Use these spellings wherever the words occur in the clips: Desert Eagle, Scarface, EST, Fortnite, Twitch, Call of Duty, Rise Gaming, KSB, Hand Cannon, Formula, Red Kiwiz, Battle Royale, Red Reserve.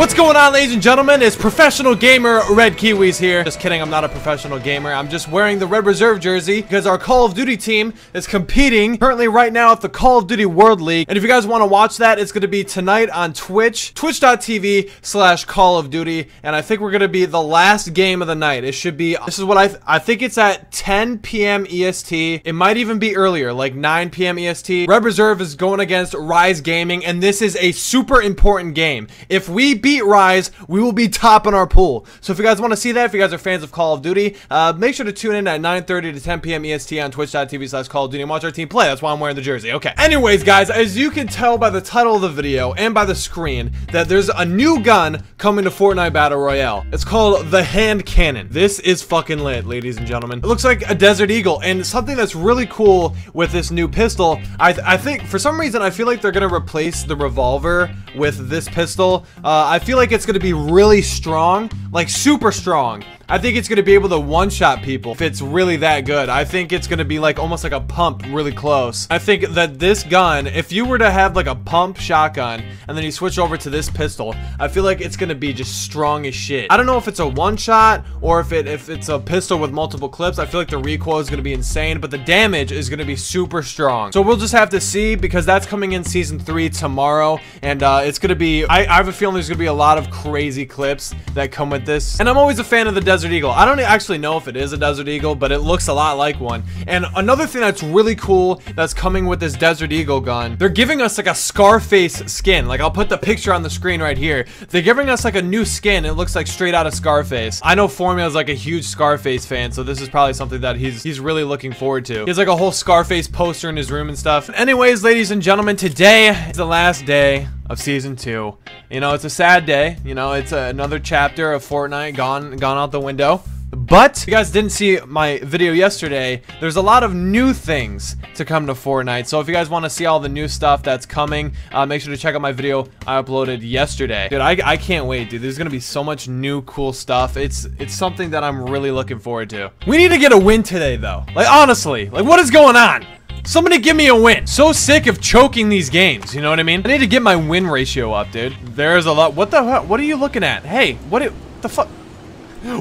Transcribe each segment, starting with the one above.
What's going on, ladies and gentlemen? It's professional gamer Red Kiwiz here. Just kidding, I'm not a professional gamer. I'm just wearing the Red Reserve jersey because our Call of Duty team is competing currently right now at the Call of Duty World League. And if you guys want to watch that, it's going to be tonight on Twitch, twitch.tv/Call of Duty. And I think we're going to be the last game of the night. It should be, this is what I think it's at 10 p.m. EST. It might even be earlier, like 9 p.m. EST. Red Reserve is going against Rise Gaming, and this is a super important game. If we beat Rise, we will be top in our pool. So if you guys want to see that, if you guys are fans of Call of Duty, make sure to tune in at 9:30 to 10 p.m. EST on twitch.tv/Call of Duty and watch our team play. That's why I'm wearing the jersey. Okay. Anyways, guys, as you can tell by the title of the video and by the screen, that there's a new gun coming to Fortnite Battle Royale. It's called the Hand Cannon. This is fucking lit, ladies and gentlemen. It looks like a Desert Eagle, and something that's really cool with this new pistol, I think, for some reason, I feel like they're gonna replace the revolver with this pistol. I feel like it's gonna be really strong, like super strong. I think it's gonna be able to one-shot people if it's really that good. I think it's gonna be like almost like a pump really close. I think that this gun, if you were to have like a pump shotgun and then you switch over to this pistol, I feel like it's gonna be just strong as shit. I don't know if it's a one-shot or if it's a pistol with multiple clips. I feel like the recoil is gonna be insane, but the damage is gonna be super strong. So we'll just have to see, because that's coming in Season 3 tomorrow, and it's gonna be, I have a feeling there's gonna be a lot of crazy clips that come with this. And I'm always a fan of the Desert Eagle. I don't actually know if it is a Desert Eagle, but it looks a lot like one. And another thing that's really cool that's coming with this Desert Eagle gun, they're giving us like a Scarface skin. Like, I'll put the picture on the screen right here. They're giving us like a new skin. It looks like straight out of Scarface. I know Formula is like a huge Scarface fan, so this is probably something that he's really looking forward to. He has like a whole Scarface poster in his room and stuff. Anyways, ladies and gentlemen, today is the last day of Season 2. You know, it's a sad day. You know, it's another chapter of Fortnite gone out the window. But if you guys didn't see my video yesterday, there's a lot of new things to come to Fortnite. So if you guys want to see all the new stuff that's coming, make sure to check out my video I uploaded yesterday. Dude, I can't wait, dude. There's gonna be so much new cool stuff. It's something that I'm really looking forward to. We need to get a win today, though. Like, honestly, like, what is going on? Somebody give me a win. So sick of choking these games, you know what I mean? I need to get my win ratio up, dude. There's a lot. What the hell? What are you looking at? Hey, what the fuck?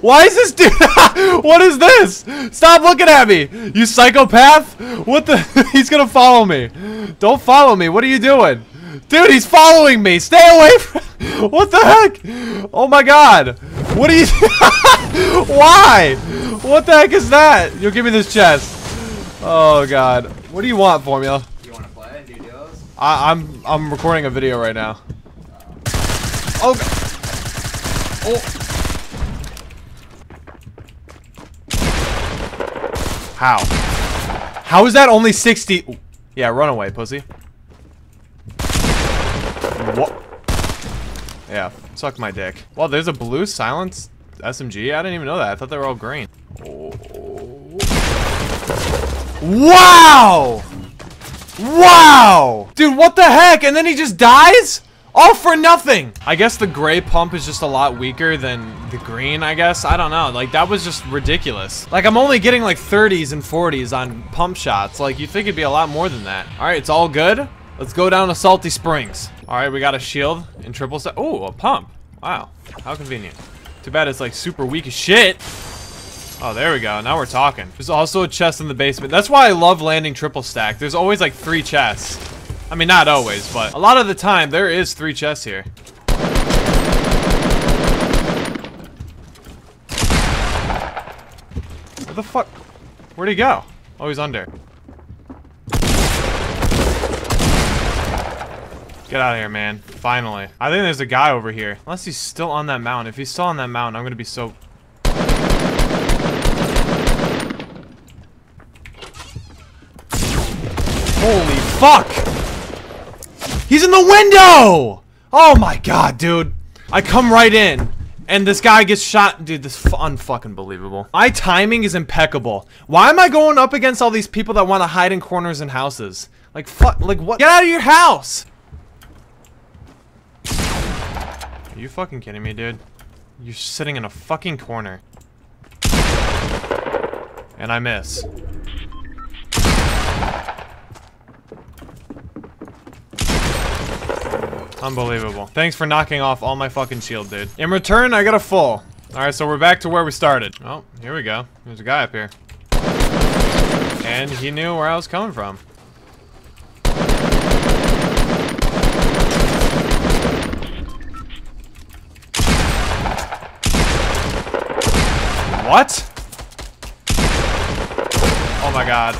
Why is this dude? What is this? Stop looking at me, you psychopath. What the? He's gonna follow me. Don't follow me. What are you doing? Dude, he's following me. Stay away from... What the heck? Oh my god. What are you... Why? What the heck is that? You'll give me this chest. Oh god. What do you want, Formula? You want to play? Do duos? I'm recording a video right now. Oh. Oh. How? How is that only 60? Yeah, run away, pussy. What? Yeah, suck my dick. Well, there's a blue silenced SMG. I didn't even know that. I thought they were all green. Wow! Wow! Dude, what the heck? And then he just dies? All for nothing! I guess the gray pump is just a lot weaker than the green, I guess. I don't know. Like, that was just ridiculous. Like, I'm only getting like 30s and 40s on pump shots. Like, you'd think it'd be a lot more than that. Alright, it's all good. Let's go down to Salty Springs. Alright, we got a shield and triple set. Oh, a pump. Wow. How convenient. Too bad it's like super weak as shit. Oh, there we go. Now we're talking. There's also a chest in the basement. That's why I love landing triple stack. There's always like 3 chests. I mean, not always, but a lot of the time there is 3 chests here. Where the fuck? Where'd he go? Oh, he's under. Get out of here, man. Finally. I think there's a guy over here. Unless he's still on that mountain. If he's still on that mountain, I'm gonna be so... Holy fuck! He's in the window! Oh my god, dude. I come right in, and this guy gets shot. Dude, this is unfucking believable. My timing is impeccable. Why am I going up against all these people that want to hide in corners and houses? Like, fuck, like what? Get out of your house! Are you fucking kidding me, dude? You're sitting in a fucking corner. And I miss. Unbelievable. Thanks for knocking off all my fucking shield, dude. In return, I got a full. Alright, so we're back to where we started. Oh, here we go. There's a guy up here. And he knew where I was coming from. What? Oh my god.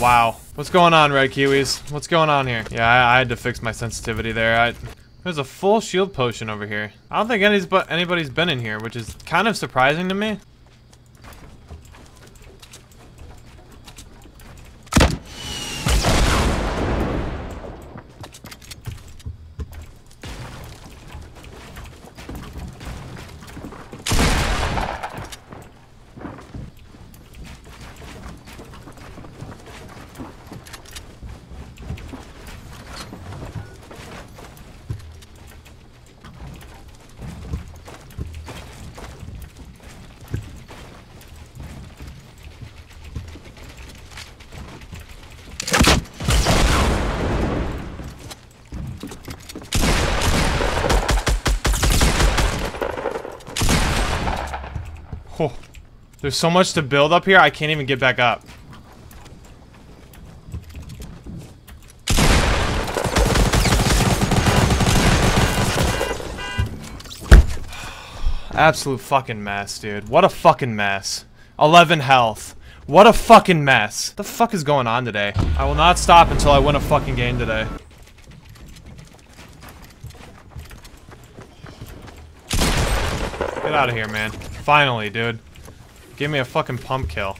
Wow. What's going on, Red Kiwis? What's going on here? Yeah, I had to fix my sensitivity there. There's a full shield potion over here. I don't think anybody's been in here, which is kind of surprising to me. There's so much to build up here, I can't even get back up. Absolute fucking mess, dude. What a fucking mess. 11 health. What a fucking mess. What the fuck is going on today? I will not stop until I win a fucking game today. Get out of here, man. Finally, dude. Give me a fucking pump kill.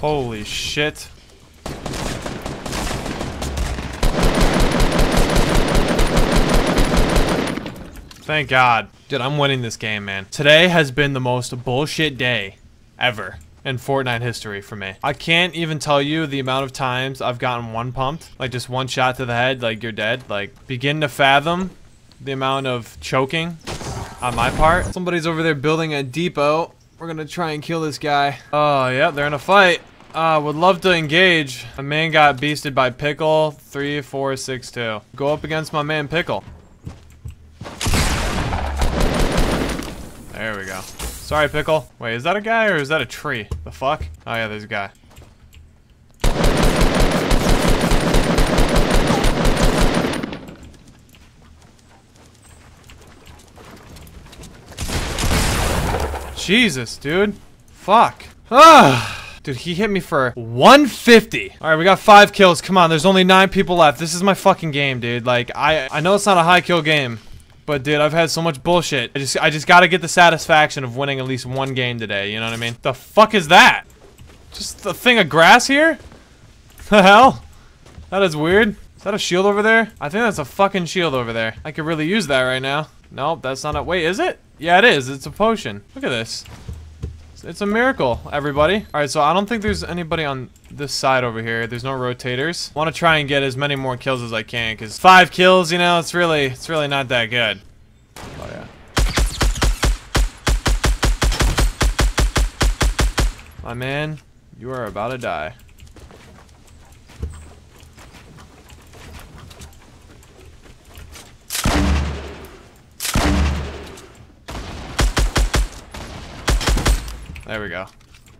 Holy shit. Thank God. Dude, I'm winning this game, man. Today has been the most bullshit day ever in Fortnite history for me. I can't even tell you the amount of times I've gotten one pumped, like just one shot to the head, like you're dead. Like, begin to fathom the amount of choking on my part. Somebody's over there building a depot. We're gonna try and kill this guy. Oh yeah, they're in a fight. Would love to engage. My man got beasted by Pickle 3462. Go up against my man Pickle. There we go. Sorry, Pickle. Wait, is that a guy or is that a tree? The fuck? Oh yeah, there's a guy. Jesus, dude. Fuck. Ah, dude, he hit me for 150. All right, we got 5 kills. Come on, there's only 9 people left. This is my fucking game, dude. Like, I know it's not a high kill game. But dude, I've had so much bullshit. I just gotta get the satisfaction of winning at least one game today, you know what I mean? The fuck is that? Just a thing of grass here? The hell? That is weird. Is that a shield over there? I think that's a fucking shield over there. I could really use that right now. Nope, that's not a- wait, is it? Yeah, it is. It's a potion. Look at this. It's a miracle, everybody. Alright, so I don't think there's anybody on this side over here. There's no rotators. I want to try and get as many more kills as I can, because 5 kills, you know, it's really not that good. Oh, yeah. My man, you are about to die. There we go.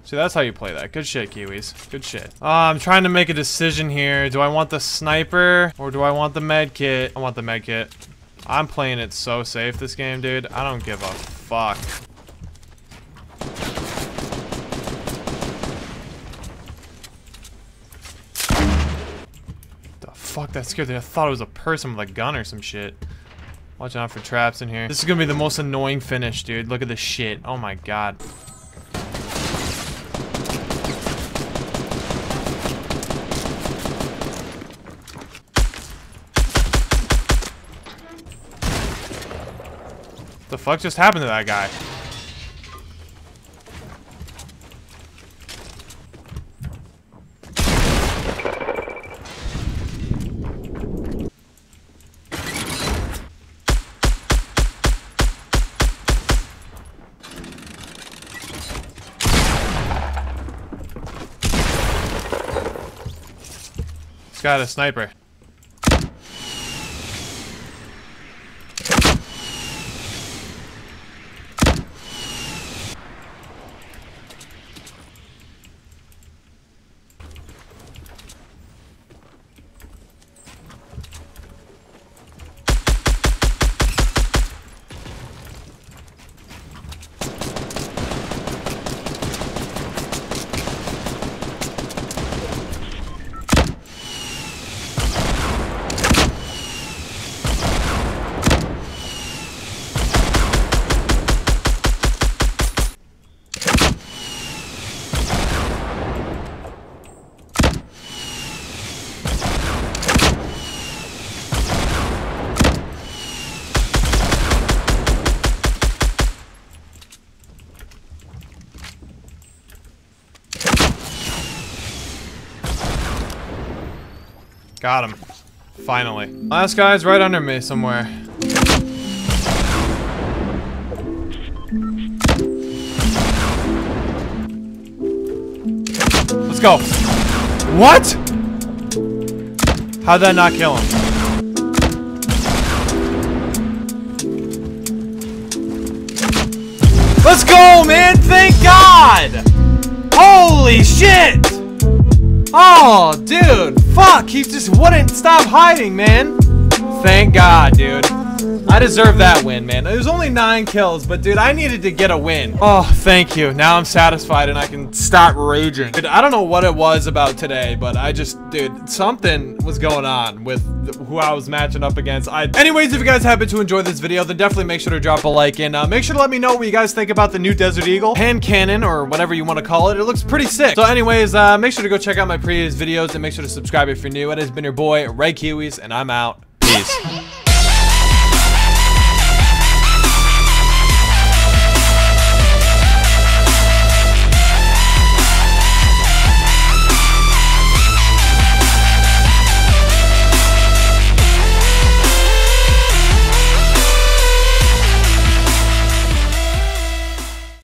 See, that's how you play that. Good shit, Kiwis. Good shit. I'm trying to make a decision here. Do I want the sniper or do I want the med kit? I want the med kit. I'm playing it so safe this game, dude. I don't give a fuck. The fuck? That scared me. I thought it was a person with a gun or some shit. Watch out for traps in here. This is gonna be the most annoying finish, dude. Look at this shit. Oh my god. The fuck just happened to that guy? got a sniper. Got him. Finally. Last guy's right under me somewhere. Let's go. What? How'd that not kill him? Let's go, man! Thank God! Holy shit! Oh, dude! Fuck, he just wouldn't stop hiding, man. Thank God, dude. I deserve that win, man. It was only 9 kills, but dude, I needed to get a win. Oh, thank you. Now I'm satisfied and I can stop raging. Dude, I don't know what it was about today, but I just, dude, something was going on with who I was matching up against. Anyways, if you guys happen to enjoy this video, then definitely make sure to drop a like and make sure to let me know what you guys think about the new Desert Eagle Hand Cannon or whatever you want to call it. It looks pretty sick. So anyways, make sure to go check out my previous videos and make sure to subscribe if you're new. It has been your boy, Red Kiwiz, and I'm out. Peace.